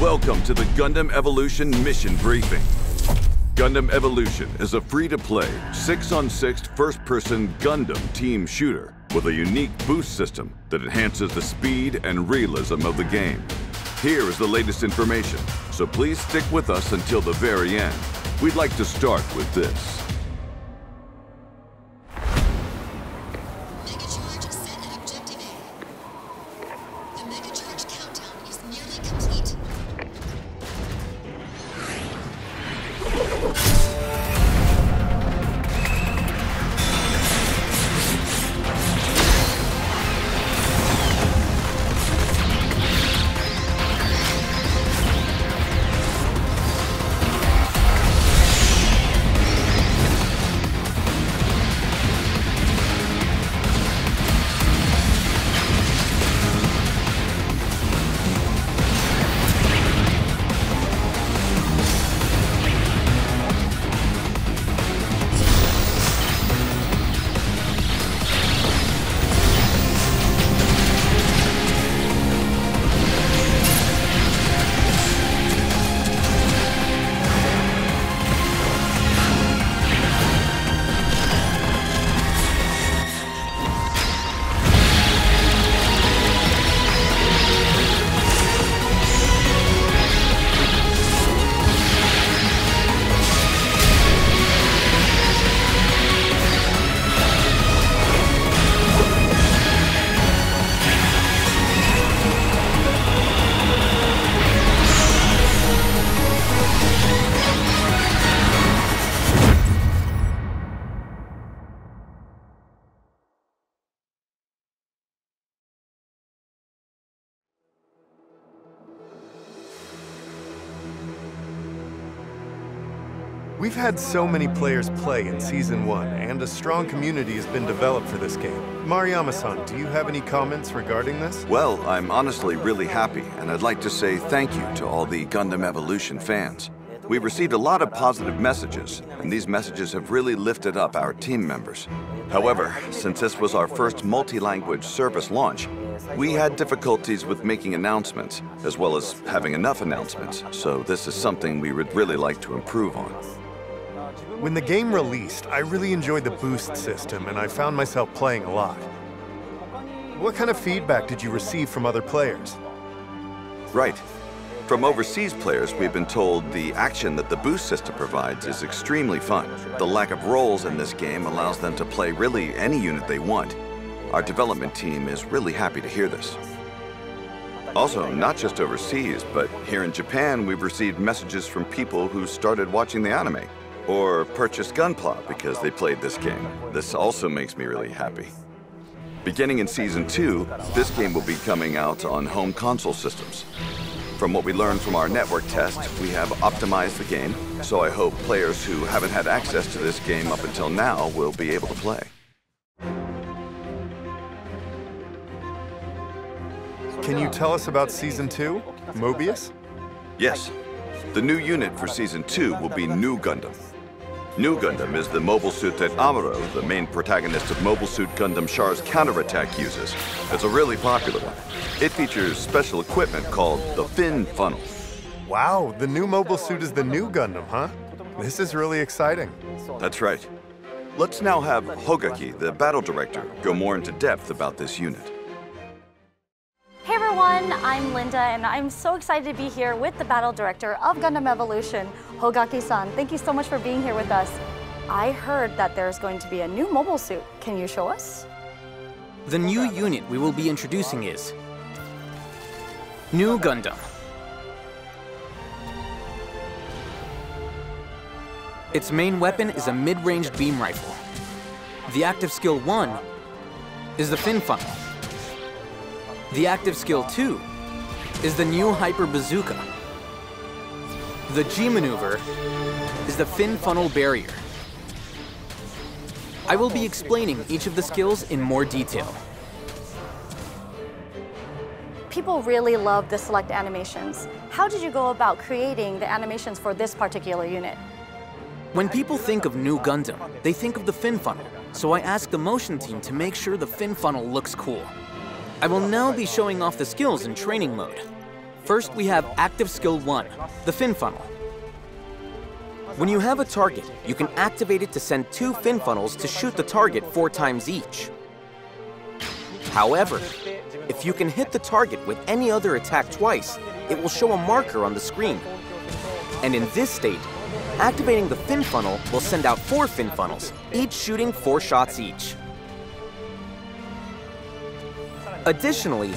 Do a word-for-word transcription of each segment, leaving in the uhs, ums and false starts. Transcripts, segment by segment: Welcome to the Gundam Evolution Mission Briefing. Gundam Evolution is a free-to-play, six on six first-person Gundam team shooter with a unique boost system that enhances the speed and realism of the game. Here is the latest information, so please stick with us until the very end. We'd like to start with this. We've had so many players play in Season one, and a strong community has been developed for this game. Maruyama-san, do you have any comments regarding this? Well, I'm honestly really happy, and I'd like to say thank you to all the Gundam Evolution fans. We received a lot of positive messages, and these messages have really lifted up our team members. However, since this was our first multi-language service launch, we had difficulties with making announcements, as well as having enough announcements, so this is something we would really like to improve on. When the game released, I really enjoyed the boost system, and I found myself playing a lot. What kind of feedback did you receive from other players? Right. From overseas players, we've been told the action that the boost system provides is extremely fun. The lack of roles in this game allows them to play really any unit they want. Our development team is really happy to hear this. Also, not just overseas, but here in Japan, we've received messages from people who started watching the anime, or purchased Gunpla because they played this game. This also makes me really happy. Beginning in Season two, this game will be coming out on home console systems. From what we learned from our network test, we have optimized the game, so I hope players who haven't had access to this game up until now will be able to play. Can you tell us about Season two, Mobius? Yes. The new unit for Season two will be Nu Gundam. Nu Gundam is the mobile suit that Amuro, the main protagonist of Mobile Suit Gundam Char's Counterattack, uses. It's a really popular one. It features special equipment called the Fin Funnel. Wow, the new mobile suit is the Nu Gundam, huh? This is really exciting. That's right. Let's now have Hogaki, the battle director, go more into depth about this unit. Hey everyone, I'm Linda, and I'm so excited to be here with the battle director of Gundam Evolution, Hogaki-san. Thank you so much for being here with us. I heard that there's going to be a new mobile suit. Can you show us? The new unit we will be introducing is Nu Gundam. Its main weapon is a mid-range beam rifle. The active skill one is the Fin Funnel. The active skill two is the new Hyper Bazooka. The G maneuver is the Fin Funnel barrier. I will be explaining each of the skills in more detail. People really love the select animations. How did you go about creating the animations for this particular unit? When people think of Nu Gundam, they think of the Fin Funnel, so I asked the motion team to make sure the Fin Funnel looks cool. I will now be showing off the skills in training mode. First, we have Active Skill one, the Fin Funnel. When you have a target, you can activate it to send two Fin Funnels to shoot the target four times each. However, if you can hit the target with any other attack twice, it will show a marker on the screen. And in this state, activating the Fin Funnel will send out four Fin Funnels, each shooting four shots each. Additionally,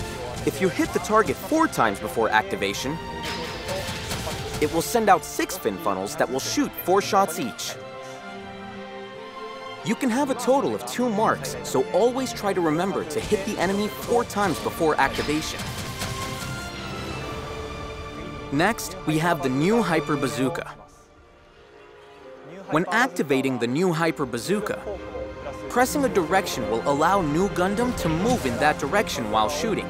if you hit the target four times before activation, it will send out six Fin Funnels that will shoot four shots each. You can have a total of two marks, so always try to remember to hit the enemy four times before activation. Next, we have the new Hyper Bazooka. When activating the new Hyper Bazooka, pressing a direction will allow Nu Gundam to move in that direction while shooting.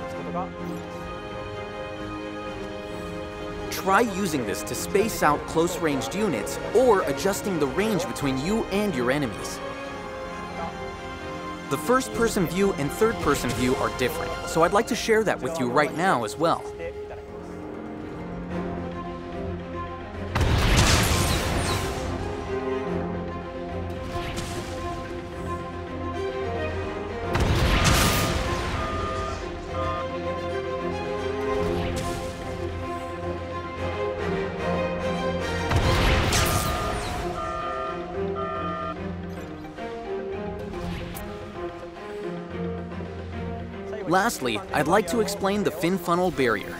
Try using this to space out close-ranged units or adjusting the range between you and your enemies. The first-person view and third-person view are different, so I'd like to share that with you right now as well. Lastly, I'd like to explain the Fin Funnel barrier.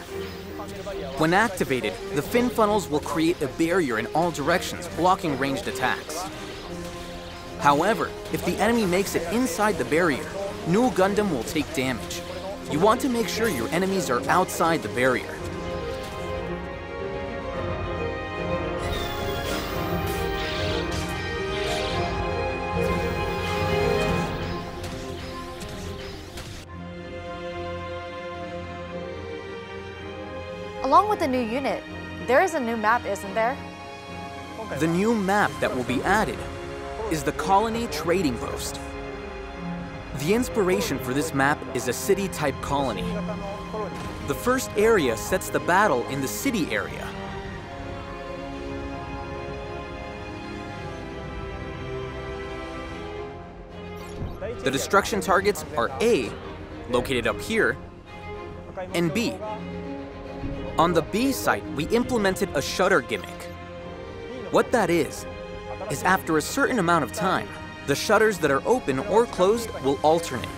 When activated, the Fin Funnels will create a barrier in all directions, blocking ranged attacks. However, if the enemy makes it inside the barrier, Nu Gundam will take damage. You want to make sure your enemies are outside the barrier. Along with the new unit, there is a new map, isn't there? The new map that will be added is the Colony Trading Post. The inspiration for this map is a city-type colony. The first area sets the battle in the city area. The destruction targets are A, located up here, and B. On the B site, we implemented a shutter gimmick. What that is, is after a certain amount of time, the shutters that are open or closed will alternate.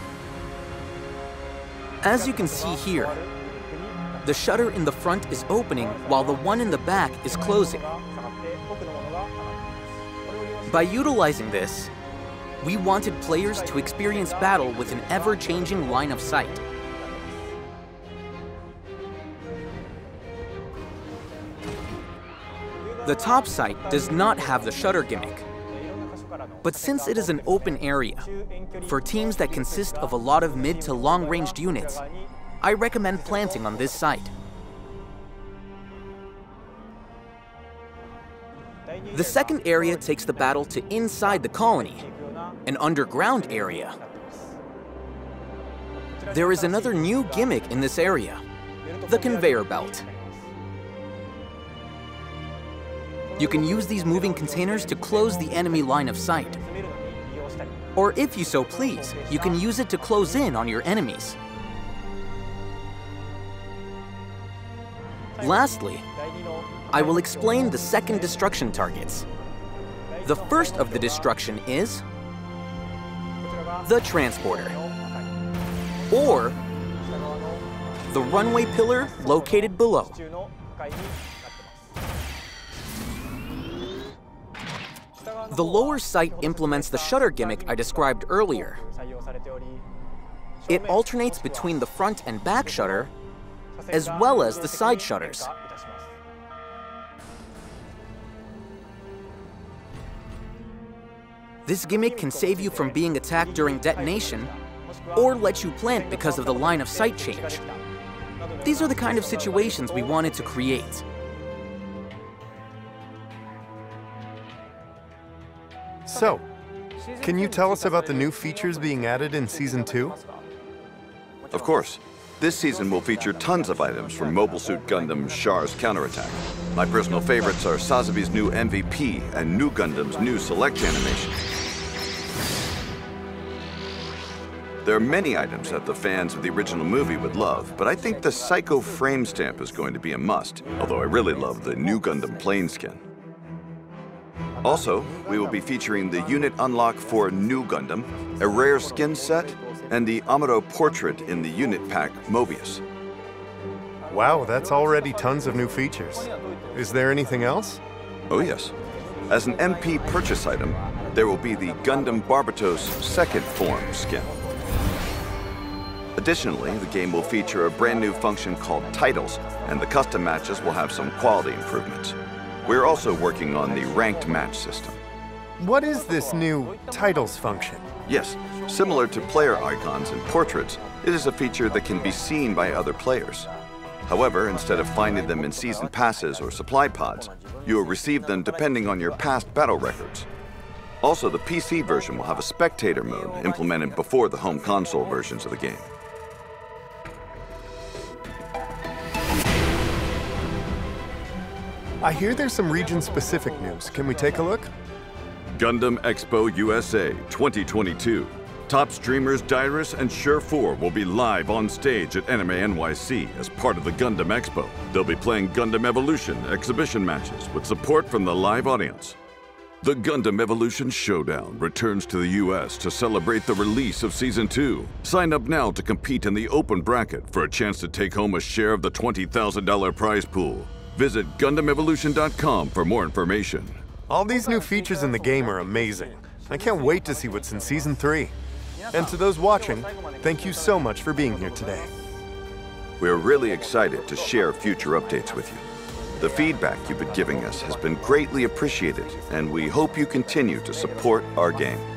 As you can see here, the shutter in the front is opening while the one in the back is closing. By utilizing this, we wanted players to experience battle with an ever-changing line of sight. The top site does not have the shutter gimmick, but since it is an open area, for teams that consist of a lot of mid to long-ranged units, I recommend planting on this site. The second area takes the battle to inside the colony, an underground area. There is another new gimmick in this area, the conveyor belt. You can use these moving containers to close the enemy line of sight. Or if you so please, you can use it to close in on your enemies. Lastly, I will explain the second destruction targets. The first of the destruction is the transporter, or the runway pillar located below. The lower sight implements the shutter gimmick I described earlier. It alternates between the front and back shutter, as well as the side shutters. This gimmick can save you from being attacked during detonation, or let you plant because of the line of sight change. These are the kind of situations we wanted to create. So, can you tell us about the new features being added in Season two? Of course. This season will feature tons of items from Mobile Suit Gundam Char's Counterattack. My personal favorites are Sazabi's new M V P and Nu Gundam's new Select animation. There are many items that the fans of the original movie would love, but I think the Psycho Frame stamp is going to be a must, although I really love the Nu Gundam plane skin. Also, we will be featuring the unit unlock for Nu Gundam, a rare skin set, and the Amuro portrait in the unit pack Mobius. Wow, that's already tons of new features. Is there anything else? Oh yes. As an M P purchase item, there will be the Gundam Barbatos Second Form skin. Additionally, the game will feature a brand new function called Titles, and the custom matches will have some quality improvements. We're also working on the ranked match system. What is this new Titles function? Yes, similar to player icons and portraits, it is a feature that can be seen by other players. However, instead of finding them in season passes or supply pods, you will receive them depending on your past battle records. Also, the P C version will have a spectator mode implemented before the home console versions of the game. I hear there's some region-specific news. Can we take a look? Gundam Expo U S A twenty twenty-two. Top streamers Dyrus and Shur four will be live on stage at Anime N Y C as part of the Gundam Expo. They'll be playing Gundam Evolution exhibition matches with support from the live audience. The Gundam Evolution Showdown returns to the U S to celebrate the release of Season two. Sign up now to compete in the open bracket for a chance to take home a share of the twenty thousand dollar prize pool. Visit Gundam Evolution dot com for more information. All these new features in the game are amazing. I can't wait to see what's in Season three. And to those watching, thank you so much for being here today. We're really excited to share future updates with you. The feedback you've been giving us has been greatly appreciated, and we hope you continue to support our game.